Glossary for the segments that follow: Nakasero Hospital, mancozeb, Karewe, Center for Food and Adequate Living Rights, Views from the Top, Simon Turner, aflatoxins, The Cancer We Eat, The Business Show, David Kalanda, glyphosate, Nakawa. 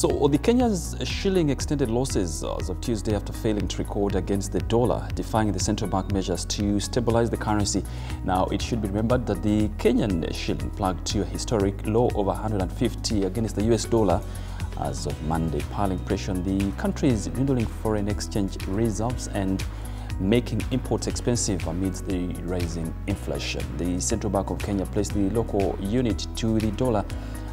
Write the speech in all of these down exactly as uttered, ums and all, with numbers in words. So the Kenya's shilling extended losses as of Tuesday after failing to record against the dollar, defying the central bank measures to stabilize the currency. Now, it should be remembered that the Kenyan shilling plugged to a historic low of one hundred fifty against the U S dollar as of Monday, piling pressure on the country's dwindling foreign exchange reserves and making imports expensive amidst the rising inflation. The Central Bank of Kenya placed the local unit to the dollar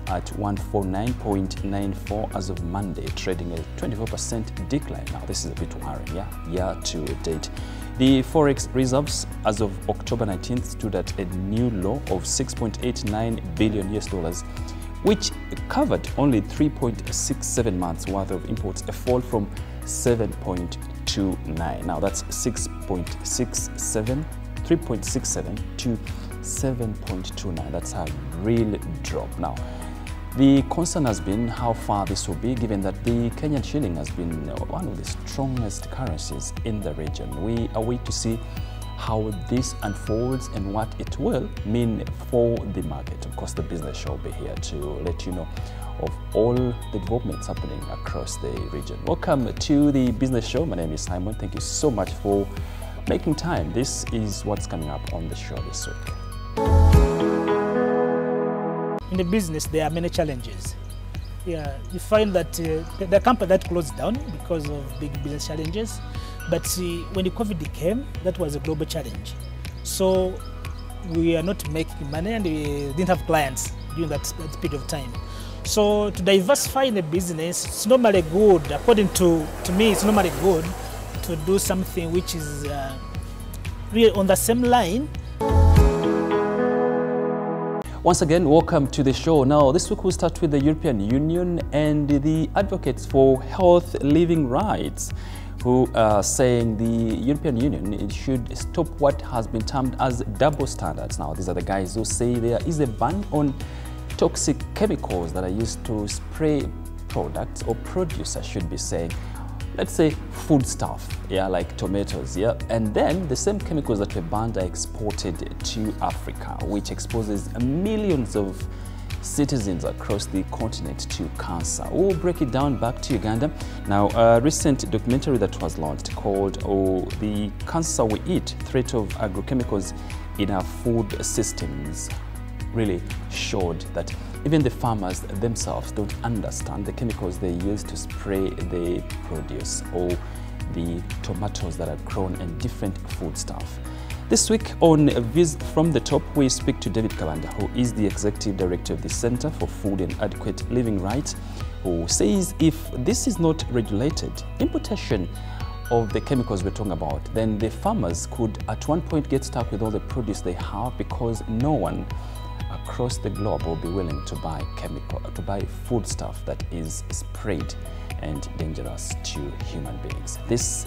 at one forty-nine point nine four as of Monday, trading a twenty-four percent decline. Now, this is a bit worrying, yeah, year to date. The forex reserves as of October nineteenth stood at a new low of six point eight nine billion U S dollars, which covered only three point six seven months worth of imports, a fall from seven point two nine. Now, that's six point six seven, three point six seven to seven point two nine. That's a real drop. Now, the concern has been how far this will be, given that the Kenyan shilling has been one of the strongest currencies in the region. We await to see how this unfolds and what it will mean for the market. Of course, The Business Show will be here to let you know of all the developments happening across the region. Welcome to The Business Show. My name is Simon. Thank you so much for making time. This is what's coming up on the show this week. In the business, there are many challenges. Yeah, you find that uh, the, the company that closed down because of big business challenges. But uh, when the COVID came, that was a global challenge. So we are not making money and we didn't have clients during that, that period of time. So to diversify in the business, it's normally good, according to, to me, it's normally good to do something which is uh, really on the same line. Once again, welcome to the show. Now, this week we'll start with the European Union and the advocates for health living rights, who are saying the European Union it should stop what has been termed as double standards. Now, these are the guys who say there is a ban on toxic chemicals that are used to spray products or produce, I should be saying. Let's say food stuff, yeah, like tomatoes, yeah, and then the same chemicals that were banned are exported to Africa, which exposes millions of citizens across the continent to cancer. We'll break it down back to Uganda. Now, a recent documentary that was launched called "Oh, The Cancer We Eat: Threat of Agrochemicals in Our Food Systems" really showed that even the farmers themselves don't understand the chemicals they use to spray the produce or the tomatoes that are grown and different foodstuff. This week on Views from the Top, we speak to David Kalanda, who is the Executive Director of the Center for Food and Adequate Living Rights, who says if this is not regulated, importation of the chemicals we're talking about, then the farmers could at one point get stuck with all the produce they have because no one across the globe will be willing to buy chemical, to buy foodstuff that is sprayed and dangerous to human beings. This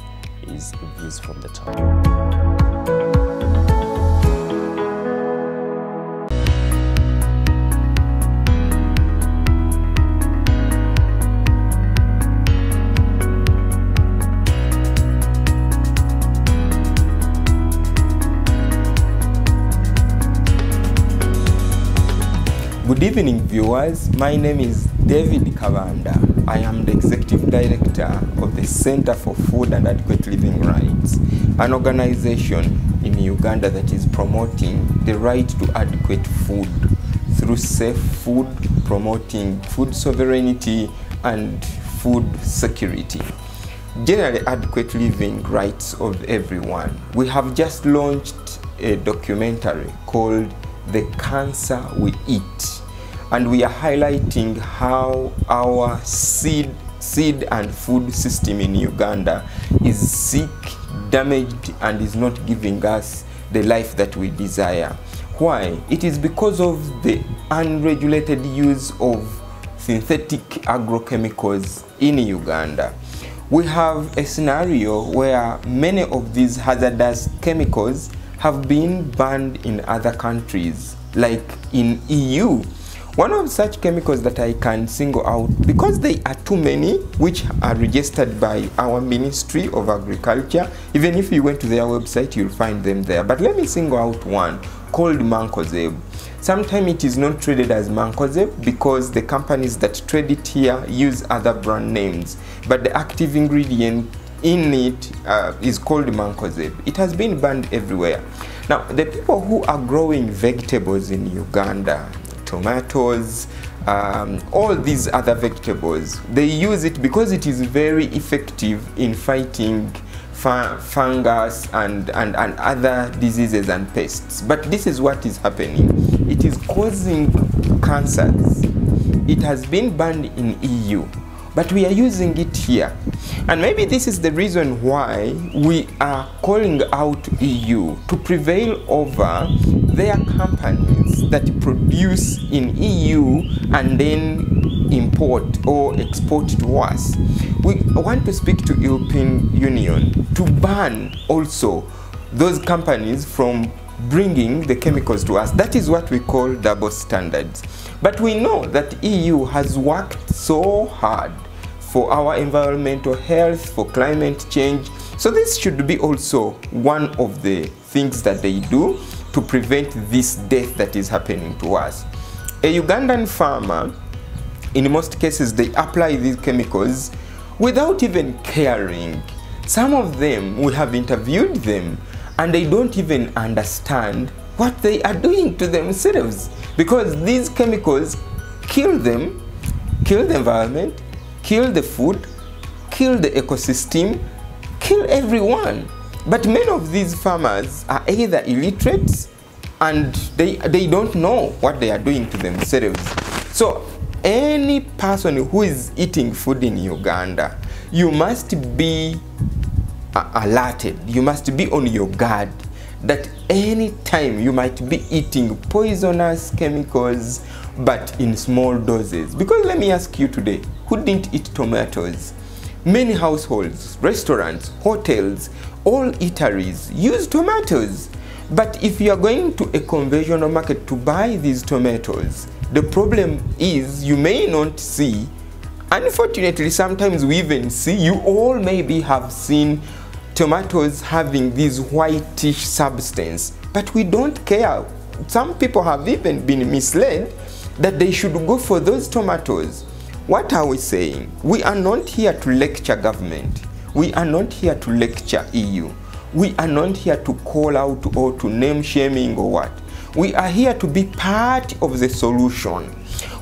is Views from the Top. Good evening, viewers. My name is David Kalanda. I am the Executive Director of the Center for Food and Adequate Living Rights, an organization in Uganda that is promoting the right to adequate food through safe food, promoting food sovereignty and food security. Generally, adequate living rights of everyone. We have just launched a documentary called The Cancer We Eat, and we are highlighting how our seed, seed and food system in Uganda is sick, damaged, and is not giving us the life that we desire. Why? It is because of the unregulated use of synthetic agrochemicals in Uganda. We have a scenario where many of these hazardous chemicals have been banned in other countries, like in E U. One of such chemicals that I can single out, because they are too many, which are registered by our Ministry of Agriculture. Even if you went to their website, you'll find them there. But let me single out one, called mancozeb. Sometimes it is not traded as mancozeb because the companies that trade it here use other brand names, but the active ingredient in it uh, is called mancozeb. It has been banned everywhere. Now, the people who are growing vegetables in Uganda, tomatoes, um, all these other vegetables, they use it because it is very effective in fighting fungus and, and, and other diseases and pests. But this is what is happening. It is causing cancers. It has been banned in E U, but we are using it here. And maybe this is the reason why we are calling out E U to prevail over their companies that produce in E U and then import or export to us. We want to speak to European Union to ban also those companies from bringing the chemicals to us. That is what we call double standards. But we know that E U has worked so hard for our environmental health, for climate change. So this should be also one of the things that they do to prevent this death that is happening to us. A Ugandan farmer, in most cases, they apply these chemicals without even caring. Some of them, we have interviewed them, and they don't even understand what they are doing to themselves, because these chemicals kill them, kill the environment, kill the food, kill the ecosystem, kill everyone. But many of these farmers are either illiterate and they, they don't know what they are doing to themselves. So, any person who is eating food in Uganda, you must be alerted, you must be on your guard that any time you might be eating poisonous chemicals, but in small doses. Because let me ask you today, who didn't eat tomatoes? Many households, restaurants, hotels, all eateries use tomatoes. But if you are going to a conventional market to buy these tomatoes, the problem is you may not see, unfortunately sometimes we even see, you all maybe have seen tomatoes having this whitish substance, but we don't care. Some people have even been misled that they should go for those tomatoes. What are we saying? We are not here to lecture government. We are not here to lecture E U. We are not here to call out or to name shaming or what. We are here to be part of the solution.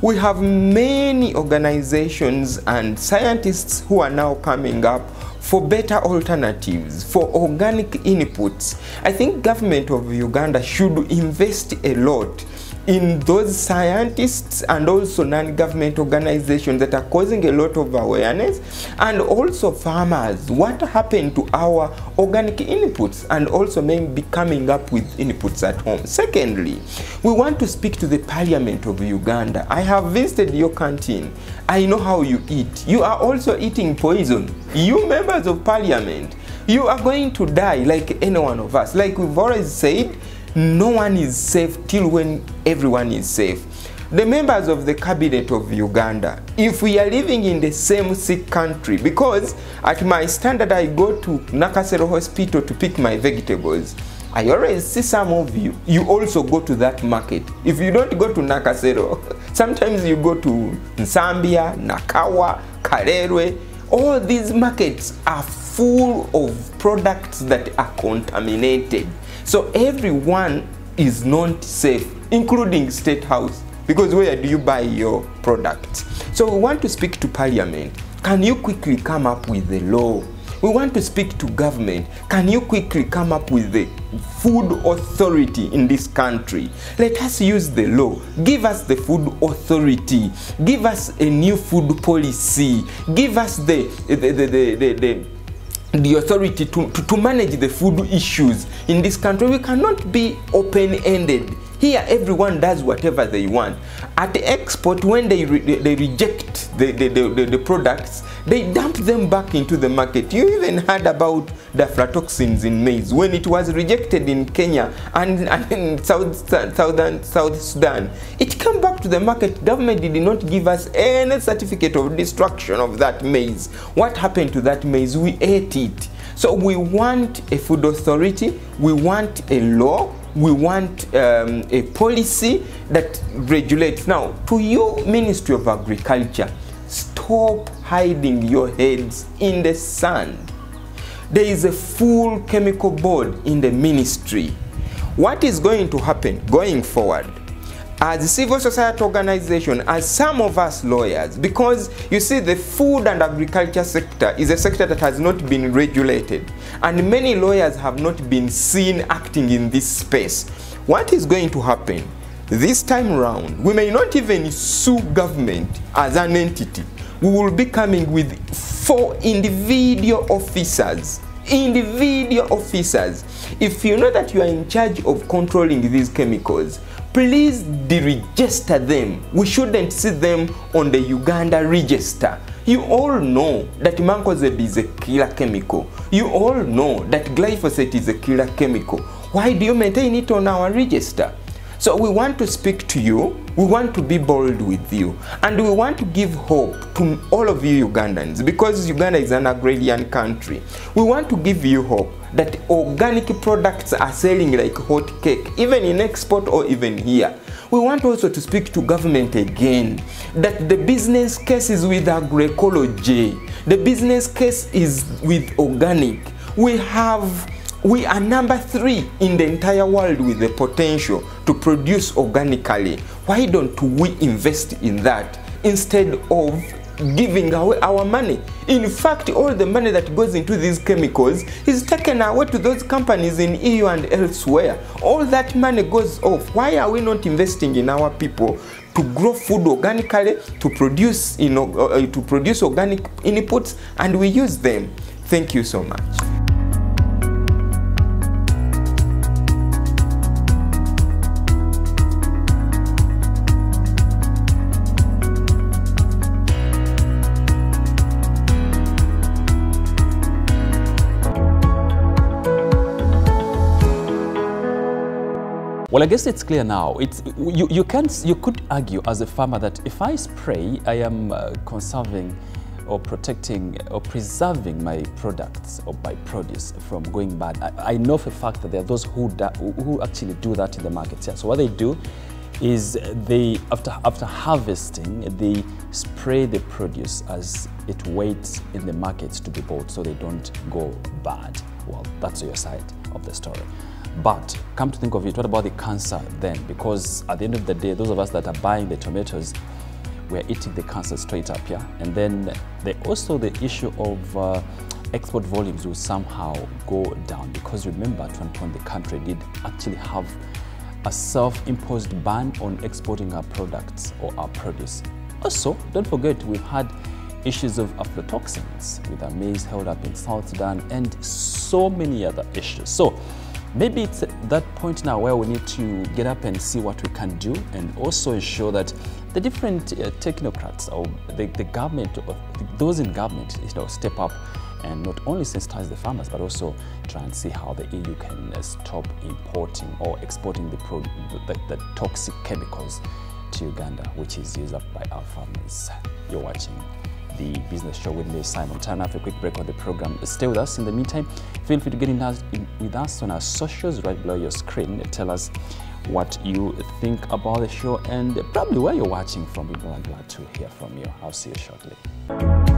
We have many organizations and scientists who are now coming up for better alternatives, for organic inputs. I think government of Uganda should invest a lot in those scientists and also non-government organizations that are causing a lot of awareness, and also farmers. What happened to our organic inputs, and also maybe coming up with inputs at home. Secondly, we want to speak to the Parliament of Uganda. I have visited your canteen. I know how you eat. You are also eating poison. You members of Parliament, you are going to die like any one of us. Like we've always said, no one is safe till when everyone is safe. The members of the cabinet of Uganda, if we are living in the same sick country, because at my standard I go to Nakasero Hospital to pick my vegetables, I always see some of you, you also go to that market. If you don't go to Nakasero, sometimes you go to Zambia, Nakawa, Karewe. All these markets are full of products that are contaminated. So everyone is not safe, including State House, because where do you buy your products? So we want to speak to Parliament. Can you quickly come up with a law? We want to speak to government. Can you quickly come up with the food authority in this country? Let us use the law. Give us the food authority. Give us a new food policy. Give us the, the, the, the, the, the the authority to, to, to manage the food issues in this country. We cannot be open-ended. Here, everyone does whatever they want. At the export, when they, re they reject the, the, the, the products, they dump them back into the market. You even heard about the aflatoxins in maize when it was rejected in Kenya and, and in South, Southern, South Sudan. It came back to the market. Government did not give us any certificate of destruction of that maize. What happened to that maize? We ate it. So we want a food authority. We want a law we want um, a policy that regulates. Now, to you, Ministry of Agriculture, stop hiding your heads in the sand. There is a full chemical board in the ministry. What is going to happen going forward? As a civil society organization, as some of us lawyers, because you see the food and agriculture sector is a sector that has not been regulated, and many lawyers have not been seen acting in this space. What is going to happen? This time round, we may not even sue government as an entity. We will be coming with four individual officers. Individual officers. If you know that you are in charge of controlling these chemicals, please deregister them. We shouldn't see them on the Uganda register. You all know that mancozeb is a killer chemical. You all know that glyphosate is a killer chemical. Why do you maintain it on our register? So we want to speak to you. We want to be bold with you. And we want to give hope to all of you Ugandans, because Uganda is an agrarian country. We want to give you hope that organic products are selling like hot cake, even in export or even here. We want also to speak to government again, that the business case is with agroecology. The business case is with organic. We have, we are number three in the entire world with the potential to produce organically. Why don't we invest in that instead of giving away our money? In fact, all the money that goes into these chemicals is taken away to those companies in E U and elsewhere. All that money goes off. Why are we not investing in our people to grow food organically, to produce, you know, uh, to produce organic inputs, and we use them? Thank you so much. Well, I guess it's clear now. It's, you, you, can't, you could argue as a farmer that if I spray, I am uh, conserving or protecting or preserving my products or my produce from going bad. I, I know for a fact that there are those who, da, who actually do that in the market. Yeah. So what they do is they, after, after harvesting, they spray the produce as it waits in the markets to be bought so they don't go bad. Well, that's your side of the story. But come to think of it, what about the cancer then? Because at the end of the day, those of us that are buying the tomatoes, we're eating the cancer straight up, yeah? And then there also the issue of uh, export volumes will somehow go down, because remember at one point the country did actually have a self-imposed ban on exporting our products or our produce. Also, don't forget, we've had issues of aflatoxins with our maize held up in South Sudan and so many other issues. So, maybe it's at that point now where we need to get up and see what we can do, and also ensure that the different uh, technocrats or the, the government, or those in government, you know, step up and not only sensitize the farmers, but also try and see how the E U can uh, stop importing or exporting the, pro the, the toxic chemicals to Uganda, which is used up by our farmers. You're watching The Business Show with me, Simon Turner. After a quick break on the program, stay with us. In the meantime, feel free to get in touch with us on our socials right below your screen. Tell us what you think about the show and probably where you're watching from. We're glad to hear from you. I'll see you shortly.